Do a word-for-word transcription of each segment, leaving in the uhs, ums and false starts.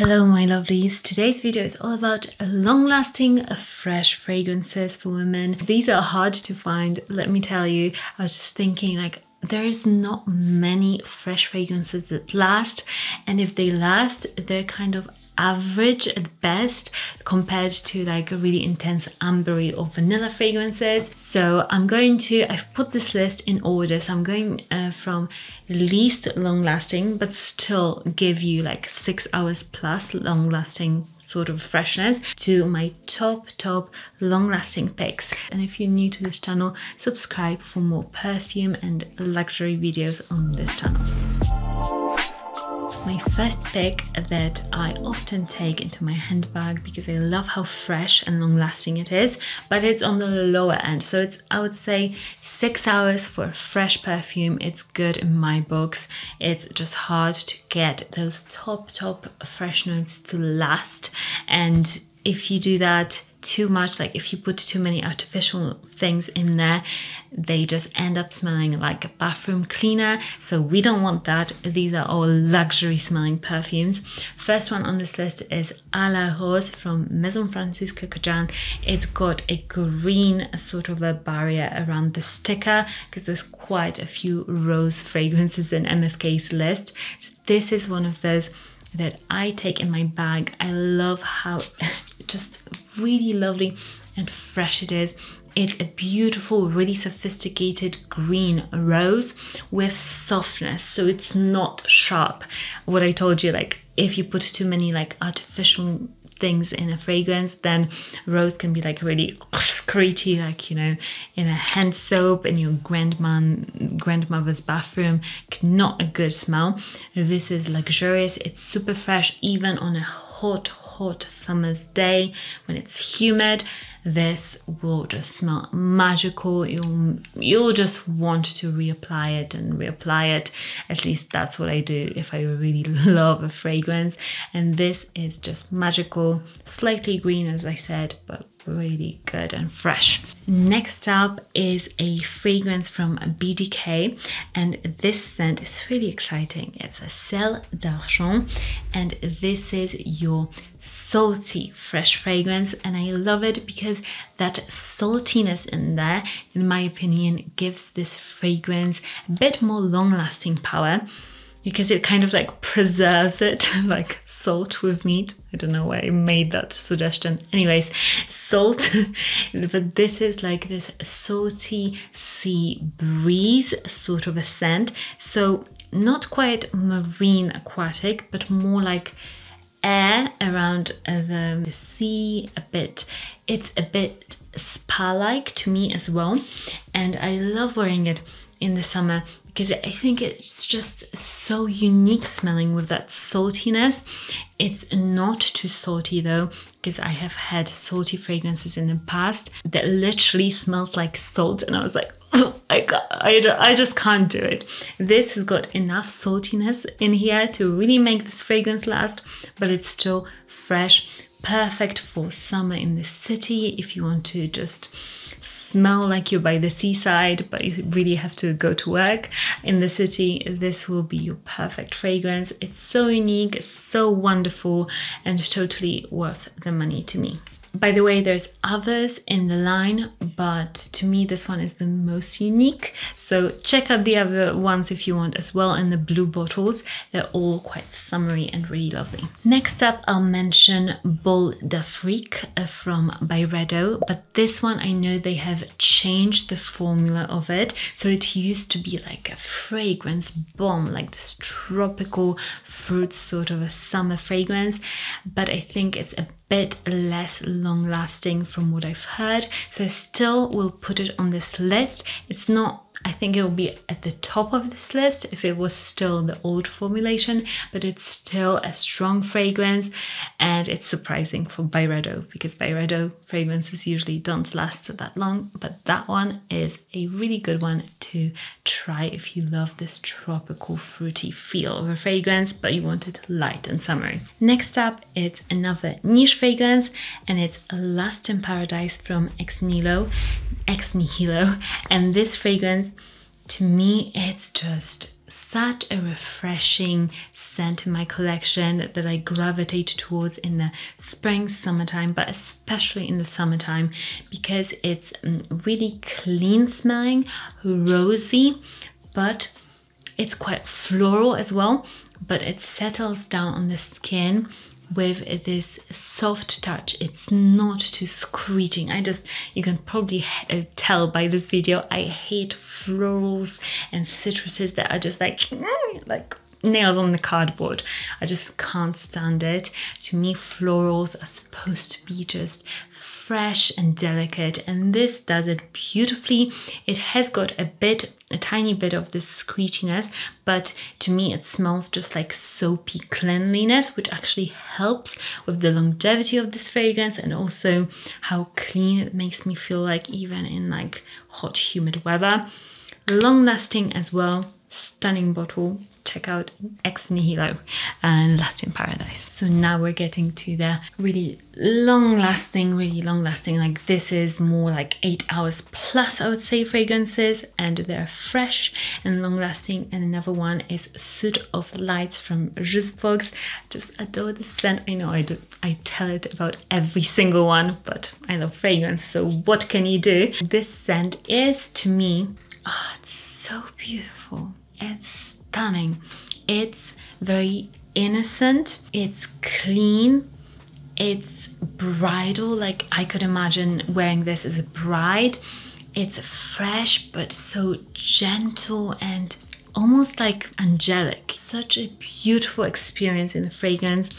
Hello my lovelies, today's video is all about long-lasting fresh fragrances for women. These are hard to find, let me tell you. I was just thinking, like, there is not many fresh fragrances that last, and if they last, they're kind of average at best compared to like a really intense ambery or vanilla fragrances. So I'm going to, I've put this list in order, so I'm going uh, from least long-lasting but still give you like six hours plus long-lasting sort of freshness to my top top long-lasting picks. And if you're new to this channel, subscribe for more perfume and luxury videos on this channel. My first pick that I often take into my handbag because I love how fresh and long-lasting it is, but it's on the lower end. So it's, I would say, six hours for a fresh perfume. It's good in my books. It's just hard to get those top, top fresh notes to last. And if you do that too much, like if you put too many artificial things in there, they just end up smelling like a bathroom cleaner. So we don't want that. These are all luxury smelling perfumes. First one on this list is A La Rose from Maison Francis Kurkdjian. It's got a green sort of a barrier around the sticker because there's quite a few rose fragrances in M F K's list. So this is one of those that I take in my bag. I love how just really lovely and fresh it is. It's a beautiful, really sophisticated green rose with softness, so it's not sharp. What I told you, like if you put too many like artificial things in a fragrance, then rose can be like really screechy, like, you know, in a hand soap in your grandma grandmother's bathroom. Not a good smell. This is luxurious. It's super fresh even on a hot hot summer's day when it's humid. This will just smell magical. You'll you'll just want to reapply it and reapply it. At least that's what I do if I really love a fragrance. And this is just magical, slightly green as I said, but really good and fresh. Next up is a fragrance from B D K, and this scent is really exciting. It's a Sel d'Argent, and this is your salty fresh fragrance, and I love it because that saltiness in there, in my opinion, gives this fragrance a bit more long-lasting power because it kind of like preserves it, like salt with meat. I don't know why I made that suggestion. Anyways, salt. But this is like this salty sea breeze sort of a scent. So not quite marine aquatic, but more like air around the sea a bit. It's a bit spa-like to me as well. And I love wearing it in the summer because I think it's just so unique smelling with that saltiness. It's not too salty though, because I have had salty fragrances in the past that literally smelled like salt and I was like, oh, I, can't, I, I just can't do it. This has got enough saltiness in here to really make this fragrance last, but it's still fresh, perfect for summer in the city if you want to just smell like you're by the seaside but you really have to go to work in the city. This will be your perfect fragrance. It's so unique, so wonderful, and totally worth the money to me. By the way, there's others in the line, but to me this one is the most unique, so check out the other ones if you want as well in the blue bottles. They're all quite summery and really lovely. Next up, I'll mention Bal d'Afrique from Byredo, but this one I know they have changed the formula of it. So it used to be like a fragrance bomb, like this tropical fruit sort of a summer fragrance, but I think it's a bit less long lasting from what I've heard, so I still will put it on this list. It's not, I think it will be at the top of this list if it was still the old formulation, but it's still a strong fragrance, and it's surprising for Byredo because Byredo fragrances usually don't last that long, but that one is a really good one to try if you love this tropical fruity feel of a fragrance but you want it light and summery. Next up, it's another niche fragrance, and it's Lust in Paradise from Ex Nihilo, Ex Nihilo, and this fragrance, to me, it's just such a refreshing scent in my collection that I gravitate towards in the spring, summertime, but especially in the summertime, because it's really clean smelling, rosy, but it's quite floral as well, but it settles down on the skin with this soft touch. It's not too screeching. I just, you can probably tell by this video, I hate florals and citruses that are just like, like nails on the cardboard. I just can't stand it. To me, florals are supposed to be just fresh and delicate, and this does it beautifully. It has got a bit, a tiny bit of this screechiness, but to me it smells just like soapy cleanliness, which actually helps with the longevity of this fragrance and also how clean it makes me feel, like even in like hot, humid weather. Long lasting as well. Stunning bottle. Check out Ex Nihilo and Lust in Paradise. So now we're getting to the really long-lasting, really long-lasting, like this is more like eight hours plus, I would say, fragrances, and they're fresh and long-lasting. And another one is Suit of Lights from Jusbox. Just adore this scent. I know I do, I tell it about every single one, but I love fragrance, so what can you do? This scent is, to me, oh, it's so beautiful. It's stunning. It's very innocent, it's clean, it's bridal, like I could imagine wearing this as a bride. It's fresh but so gentle and almost like angelic. Such a beautiful experience in the fragrance.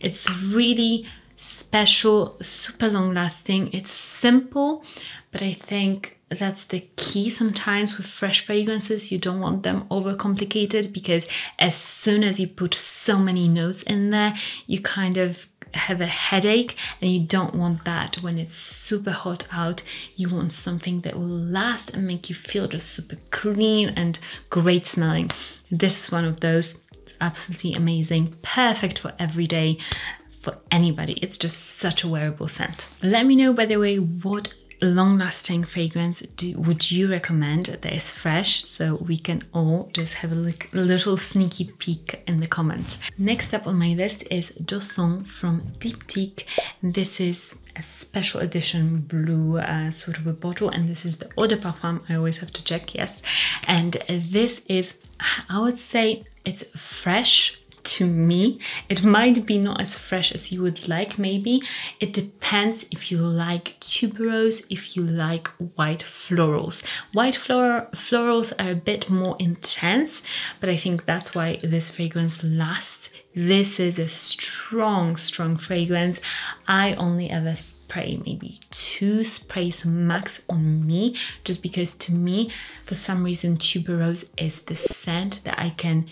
It's really special, super long lasting. It's simple, but I think that's the key sometimes with fresh fragrances. You don't want them overcomplicated, because as soon as you put so many notes in there, you kind of have a headache, and you don't want that when it's super hot out. You want something that will last and make you feel just super clean and great smelling. This is one of those. Absolutely amazing, perfect for every day, for anybody. It's just such a wearable scent. Let me know, by the way, what long-lasting fragrance do, would you recommend that is fresh, so we can all just have a look, little sneaky peek in the comments. Next up on my list is Dosson from Diptyque. This is a special edition blue uh, sort of a bottle, and this is the Eau de Parfum. I always have to check, yes. And this is, I would say, it's fresh. To me, it might be not as fresh as you would like, maybe. It depends if you like tuberose, if you like white florals. White floral, florals are a bit more intense, but I think that's why this fragrance lasts. This is a strong, strong fragrance. I only ever spray maybe two sprays max on me, just because to me, for some reason, tuberose is the scent that I can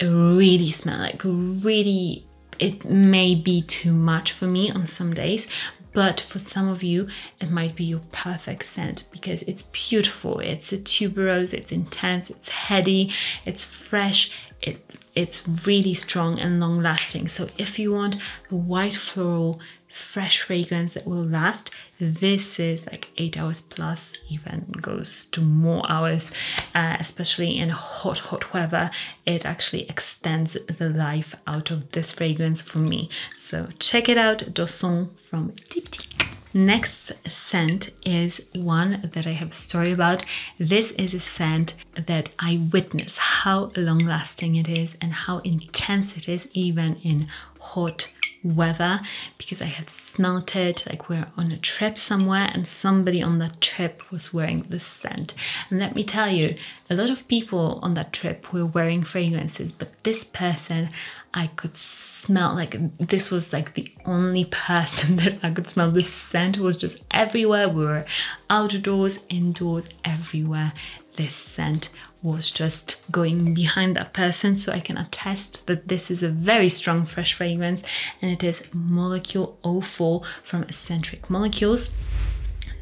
really smell, like really, it may be too much for me on some days, but for some of you it might be your perfect scent, because it's beautiful, it's a tuberose, it's intense, it's heady, it's fresh, it it's really strong and long lasting. So if you want a white floral fresh fragrance that will last, this is like eight hours plus, even goes to more hours, uh, especially in hot hot weather. It actually extends the life out of this fragrance for me, so check it out. Dosson from Diptyque. Next scent is one that I have a story about. This is a scent that I witness how long lasting it is and how intense it is, even in hot weather, because I have smelt it, like we're on a trip somewhere and somebody on that trip was wearing this scent. And let me tell you, a lot of people on that trip were wearing fragrances, but this person, I could smell, like this was like the only person that I could smell. This scent was just everywhere. We were outdoors, indoors, everywhere. This scent was just going behind that person, so I can attest that this is a very strong fresh fragrance, and it is Molecule oh four from Eccentric Molecules.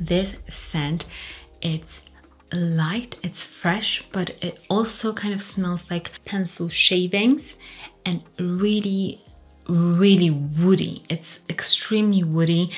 This scent, it's light, it's fresh, but it also kind of smells like pencil shavings and really, really woody. It's extremely woody,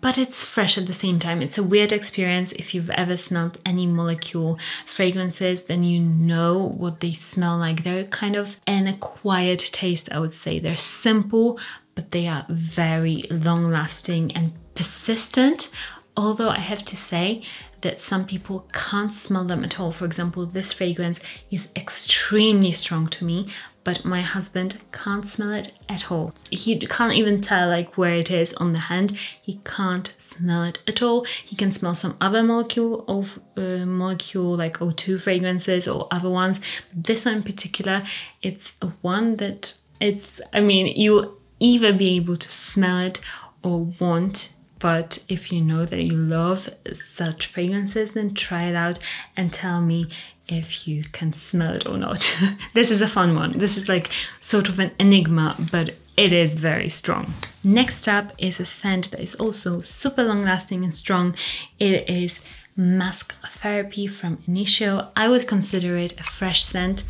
but it's fresh at the same time. It's a weird experience. If you've ever smelled any Molecule fragrances, then you know what they smell like. They're kind of an acquired taste, I would say. They're simple, but they are very long-lasting and persistent. Although I have to say that some people can't smell them at all. For example, this fragrance is extremely strong to me, but my husband can't smell it at all. He can't even tell like where it is on the hand. He can't smell it at all. He can smell some other molecule of uh, molecule like O two fragrances or other ones. But this one in particular, it's a one that it's, I mean, you'll either be able to smell it or want. But if you know that you love such fragrances, then try it out and tell me if you can smell it or not. This is a fun one. This is like sort of an enigma, but it is very strong. Next up is a scent that is also super long lasting and strong. It is Musk Therapy from Initio. I would consider it a fresh scent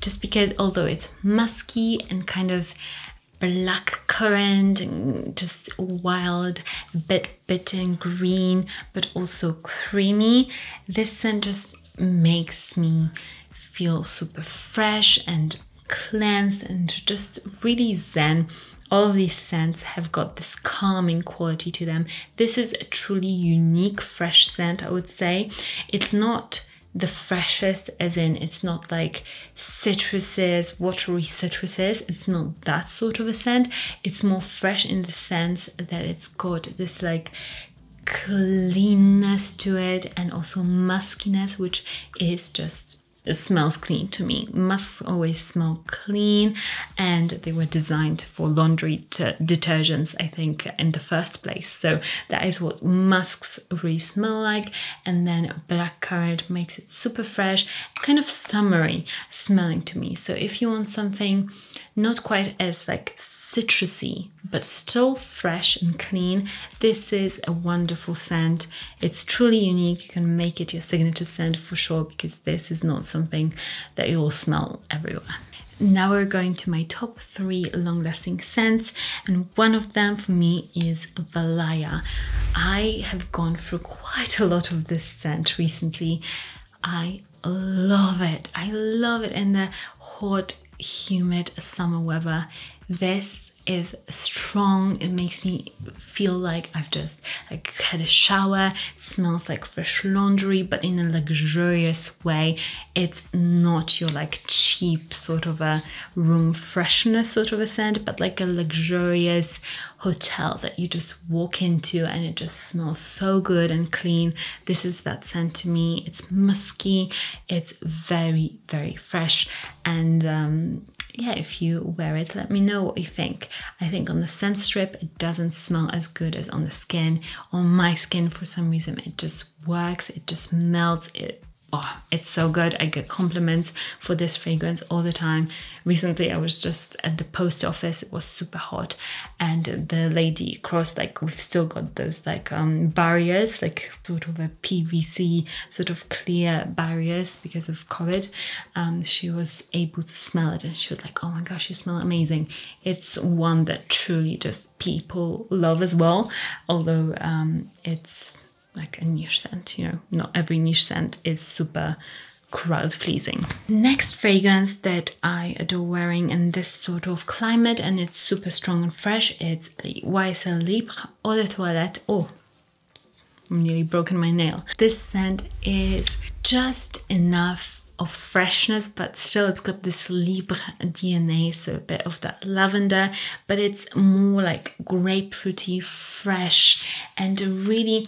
just because although it's musky and kind of black currant and just wild, a bit bitter and green, but also creamy. This scent just makes me feel super fresh and cleansed and just really zen. All of these scents have got this calming quality to them. This is a truly unique fresh scent, I would say. It's not the freshest, as in it's not like citruses, watery citruses. It's not that sort of a scent. It's more fresh in the sense that it's got this like cleanness to it and also muskiness, which is just, it smells clean to me. Musks always smell clean, and they were designed for laundry detergents, I think, in the first place. So that is what musks really smell like. And then blackcurrant makes it super fresh, kind of summery smelling to me. So if you want something not quite as like citrusy, but still fresh and clean, this is a wonderful scent. It's truly unique. You can make it your signature scent for sure, because this is not something that you will smell everywhere. Now we're going to my top three long-lasting scents, and one of them for me is Valaya. I have gone through quite a lot of this scent recently. I love it. I love it in the hot, humid summer weather. This is strong. It makes me feel like I've just like had a shower. It smells like fresh laundry, but in a luxurious way. It's not your like cheap sort of a room freshness sort of a scent, but like a luxurious hotel that you just walk into and it just smells so good and clean. This is that scent to me. It's musky. It's very, very fresh. And um, yeah, if you wear it, let me know what you think. I think on the scent strip, it doesn't smell as good as on the skin. On my skin, for some reason, it just works. It just melts. It, oh, it's so good. I get compliments for this fragrance all the time. Recently, I was just at the post office. It was super hot. And the lady crossed, like, we've still got those, like, um, barriers, like sort of a P V C, sort of clear barriers because of COVID. Um, she was able to smell it, and she was like, oh my gosh, you smell amazing. It's one that truly just people love as well, although um, it's like a niche scent, you know, not every niche scent is super crowd pleasing. Next fragrance that I adore wearing in this sort of climate, and it's super strong and fresh, it's Y S L Libre Eau de Toilette. Oh, I've nearly broken my nail. This scent is just enough of freshness, but still it's got this Libre D N A, so a bit of that lavender, but it's more like grapefruity, fresh, and really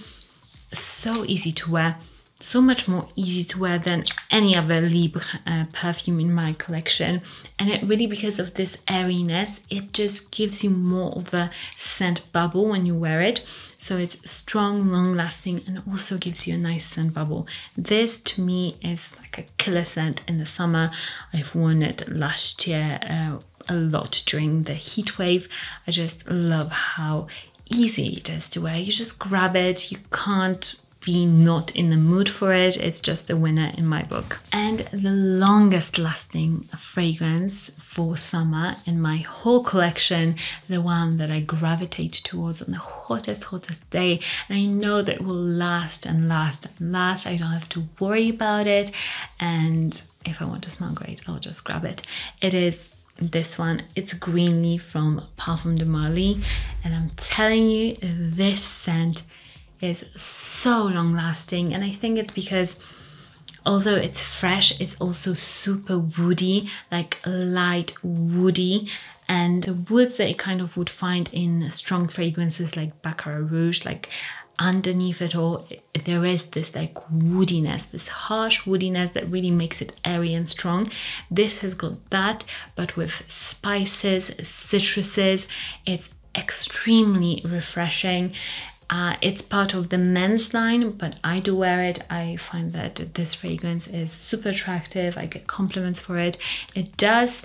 so easy to wear. So much more easy to wear than any other Libre uh, perfume in my collection. And it really, because of this airiness, it just gives you more of a scent bubble when you wear it. So it's strong, long-lasting, and also gives you a nice scent bubble. This, to me, is like a killer scent in the summer. I've worn it last year uh, a lot during the heat wave. I just love how easy it is to wear. You just grab it, you can't be not in the mood for it. It's just a winner in my book. And the longest lasting fragrance for summer in my whole collection, the one that I gravitate towards on the hottest, hottest day, and I know that will last and last and last. I don't have to worry about it. And if I want to smell great, I'll just grab it. It is this one. It's Greenley from Parfums de Marly, and I'm telling you, this scent is so long lasting, and I think it's because although it's fresh, it's also super woody, like light woody, and the woods that you kind of would find in strong fragrances like Baccarat Rouge, like underneath it all, there is this like woodiness, this harsh woodiness that really makes it airy and strong. This has got that, but with spices, citruses. It's extremely refreshing. Uh, it's part of the men's line, but I do wear it. I find that this fragrance is super attractive. I get compliments for it. It does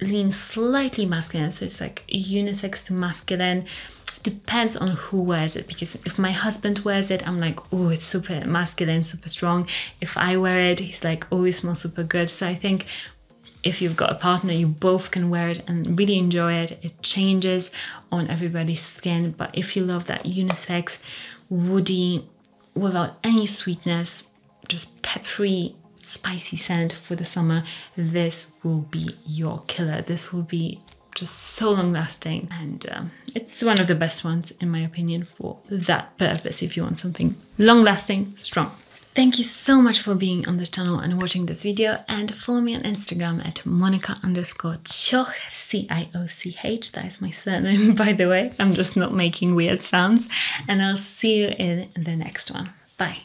lean slightly masculine, so it's like unisex to masculine. Depends on who wears it, because if my husband wears it, I'm like, oh, it's super masculine, super strong. If I wear it, he's like, oh, it smells super good. So I think if you've got a partner, you both can wear it and really enjoy it. It changes on everybody's skin, but if you love that unisex, woody, without any sweetness, just peppery, spicy scent for the summer, this will be your killer. This will be just so long lasting, and um, it's one of the best ones in my opinion for that purpose, if you want something long lasting, strong. Thank you so much for being on this channel and watching this video, and follow me on Instagram at Monica underscore Cioch, C I O C H. That is my surname, by the way. I'm just not making weird sounds, and I'll see you in the next one. Bye.